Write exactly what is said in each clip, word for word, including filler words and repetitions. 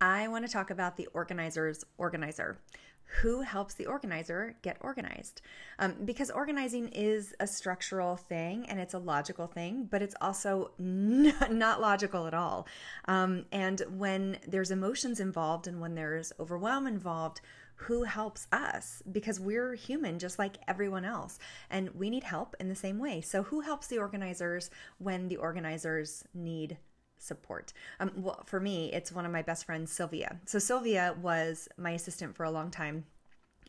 I want to talk about the organizer's organizer. Who helps the organizer get organized? Um, because organizing is a structural thing and it's a logical thing, but it's also not logical at all. Um, and when there's emotions involved and when there's overwhelm involved, who helps us? Because we're human just like everyone else and we need help in the same way. So who helps the organizers when the organizers need help? Support. Um, well, for me, it's one of my best friends, Sylvia. So Sylvia was my assistant for a long time.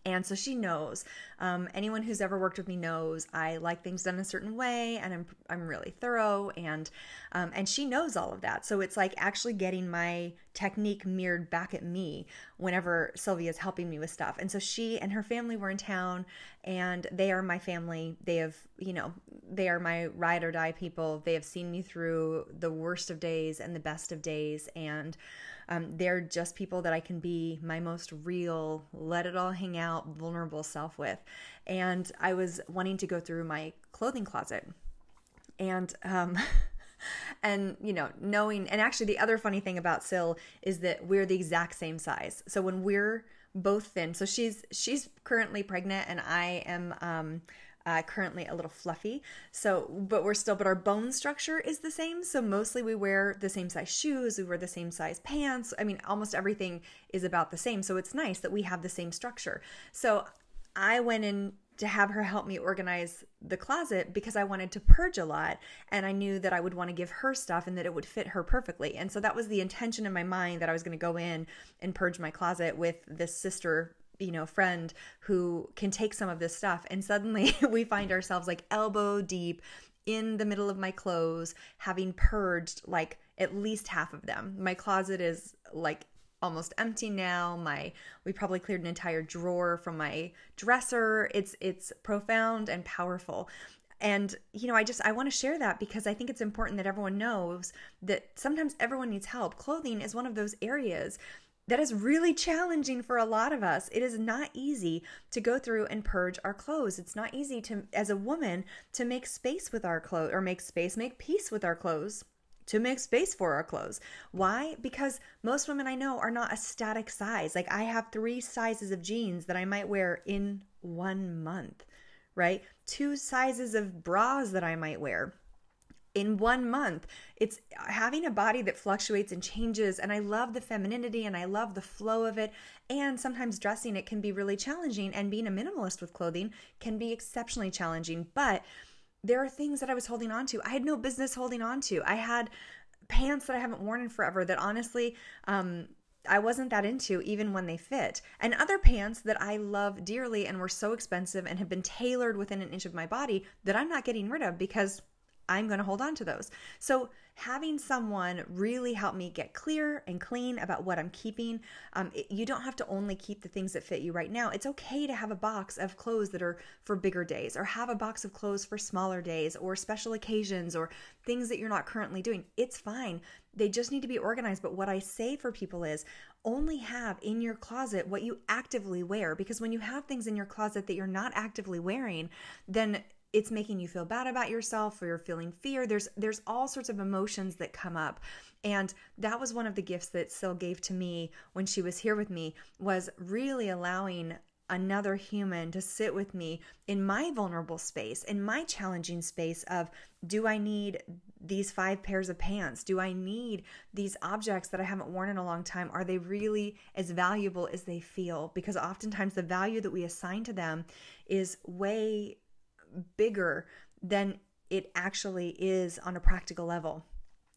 And so she knows, um, anyone who's ever worked with me knows I like things done a certain way and I'm, I'm really thorough and, um, and she knows all of that. So it's like actually getting my technique mirrored back at me whenever Sylvia is helping me with stuff. And so she and her family were in town and they are my family. They have, you know, they are my ride or die people. They have seen me through the worst of days and the best of days. And Um, they're just people that I can be my most real, let it all hang out, vulnerable self with. And I was wanting to go through my clothing closet and, um, and, you know, knowing, and actually the other funny thing about Syl is that we're the exact same size. So when we're both thin, so she's, she's currently pregnant and I am, um, Uh, currently a little fluffy, so but we're still but our bone structure is the same, so mostly we wear the same size shoes, we wear the same size pants. I mean, almost everything is about the same, so it's nice that we have the same structure. So I went in to have her help me organize the closet because I wanted to purge a lot and I knew that I would want to give her stuff and that it would fit her perfectly. And so that was the intention in my mind, that I was going to go in and purge my closet with this sister, you know, friend who can take some of this stuff. And suddenly we find ourselves like elbow deep in the middle of my clothes, having purged like at least half of them. My closet is like almost empty now. My, we probably cleared an entire drawer from my dresser. It's, it's profound and powerful. And, you know, I just, I want to share that because I think it's important that everyone knows that sometimes everyone needs help. Clothing is one of those areas that is really challenging for a lot of us. It is not easy to go through and purge our clothes. It's not easy to, as a woman, to make space with our clothes, or make space, make peace with our clothes, to make space for our clothes. Why? Because most women I know are not a static size. Like I have three sizes of jeans that I might wear in one month, right? Two sizes of bras that I might wear in one month. It's having a body that fluctuates and changes. And I love the femininity and I love the flow of it. And sometimes dressing it can be really challenging, and being a minimalist with clothing can be exceptionally challenging. But there are things that I was holding on to I had no business holding on to. I had pants that I haven't worn in forever that honestly, um, I wasn't that into even when they fit, and other pants that I love dearly and were so expensive and have been tailored within an inch of my body that I'm not getting rid of because I'm going to hold on to those. So having someone really help me get clear and clean about what I'm keeping. Um, it, you don't have to only keep the things that fit you right now. It's okay to have a box of clothes that are for bigger days, or have a box of clothes for smaller days, or special occasions, or things that you're not currently doing. It's fine. They just need to be organized. But what I say for people is only have in your closet what you actively wear, because when you have things in your closet that you're not actively wearing, then it's making you feel bad about yourself, or you're feeling fear. There's there's all sorts of emotions that come up. And that was one of the gifts that Syl gave to me when she was here with me, was really allowing another human to sit with me in my vulnerable space, in my challenging space of, do I need these five pairs of pants? Do I need these objects that I haven't worn in a long time? Are they really as valuable as they feel? Because oftentimes the value that we assign to them is way bigger than it actually is on a practical level.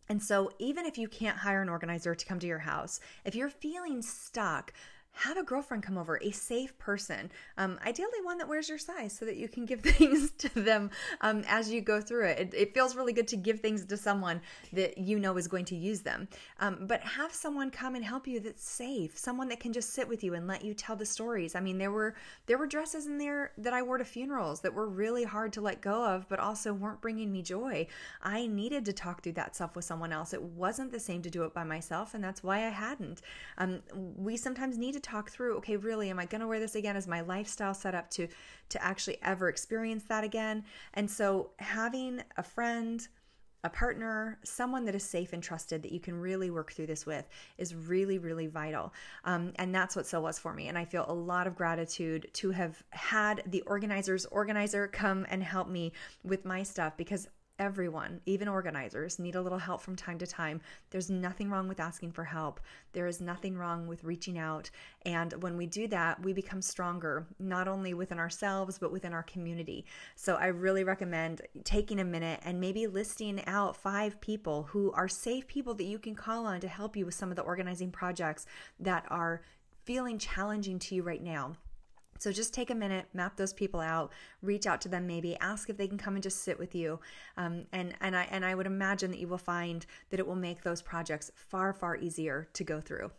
And so even if you can't hire an organizer to come to your house, if you're feeling stuck, have a girlfriend come over, a safe person, um, ideally one that wears your size, so that you can give things to them um, as you go through it. it. It feels really good to give things to someone that you know is going to use them. Um, but have someone come and help you that's safe, someone that can just sit with you and let you tell the stories. I mean, there were there were dresses in there that I wore to funerals that were really hard to let go of, but also weren't bringing me joy. I needed to talk through that stuff with someone else. It wasn't the same to do it by myself, and that's why I hadn't. Um, we sometimes need to talk through, okay, really, am I going to wear this again? Is my lifestyle set up to, to actually ever experience that again? And so having a friend, a partner, someone that is safe and trusted that you can really work through this with is really, really vital. Um, and that's what Syl was for me. And I feel a lot of gratitude to have had the organizer's organizer come and help me with my stuff, because everyone, even organizers, need a little help from time to time. There's nothing wrong with asking for help. There is nothing wrong with reaching out. And when we do that, we become stronger, not only within ourselves, but within our community. So I really recommend taking a minute and maybe listing out five people who are safe people that you can call on to help you with some of the organizing projects that are feeling challenging to you right now. So just take a minute, map those people out, reach out to them maybe, ask if they can come and just sit with you. Um, and, and, I, and I would imagine that you will find that it will make those projects far, far easier to go through.